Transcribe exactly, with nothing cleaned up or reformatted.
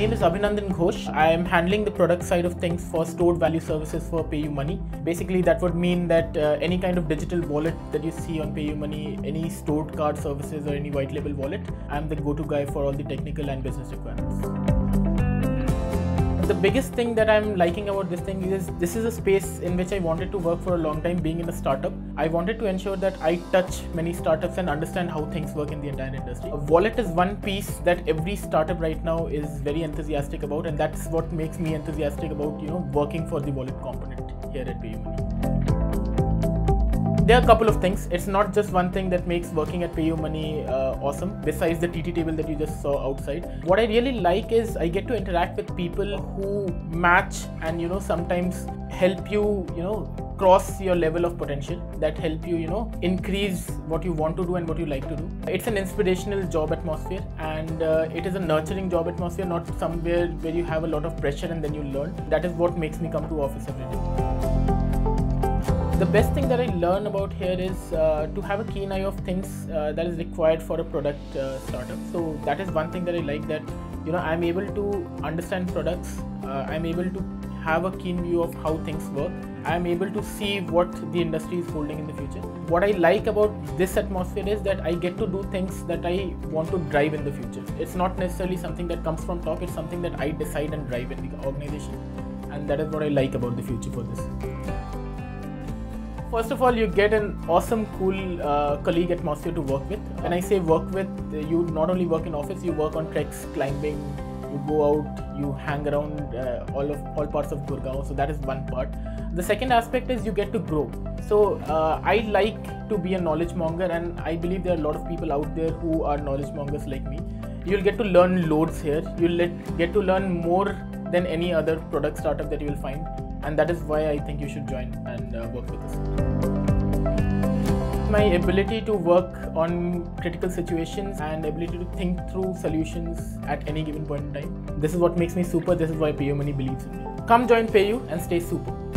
name is Abhinandan Ghosh. I am handling the product side of things for stored value services for PayU Money. Basically, that would mean that uh, any kind of digital wallet that you see on PayU Money, any stored card services or any white label wallet, I am the go-to guy for all the technical and business requirements. The biggest thing that I'm liking about this thing is this is a space in which I wanted to work for a long time. Being in a startup, I wanted to ensure that I touch many startups and understand how things work in the entire industry. A wallet is one piece that every startup right now is very enthusiastic about, and that's what makes me enthusiastic about, you know, working for the wallet component here at PayU Money. There are a couple of things. It's not just one thing that makes working at PayU Money uh, awesome, besides the T T table that you just saw outside. What I really like is I get to interact with people who match and, you know, sometimes help you, you know, cross your level of potential, that help you, you know, increase what you want to do and what you like to do. It's an inspirational job atmosphere, and uh, it is a nurturing job atmosphere, not somewhere where you have a lot of pressure and then you learn. That is what makes me come to office every day. The best thing that I learn about here is uh, to have a keen eye of things uh, that is required for a product uh, startup. So that is one thing that I like, that, you know, I'm able to understand products, uh, I'm able to have a keen view of how things work. I'm able to see what the industry is holding in the future. What I like about this atmosphere is that I get to do things that I want to drive in the future. It's not necessarily something that comes from top, it's something that I decide and drive in the organization. And that is what I like about the future for this. First of all, you get an awesome, cool uh, colleague atmosphere to work with. When I say work with, you not only work in office, you work on treks, climbing, you go out, you hang around uh, all of all parts of Gurgaon. So that is one part. The second aspect is you get to grow. So uh, I like to be a knowledge monger, and I believe there are a lot of people out there who are knowledge mongers like me. You'll get to learn loads here. You'll let, get to learn more than any other product startup that you will find, and that is why I think you should join and uh, work with us. My ability to work on critical situations and ability to think through solutions at any given point in time. This is what makes me super. This is why PayU Money believes in me. Come join PayU and stay super.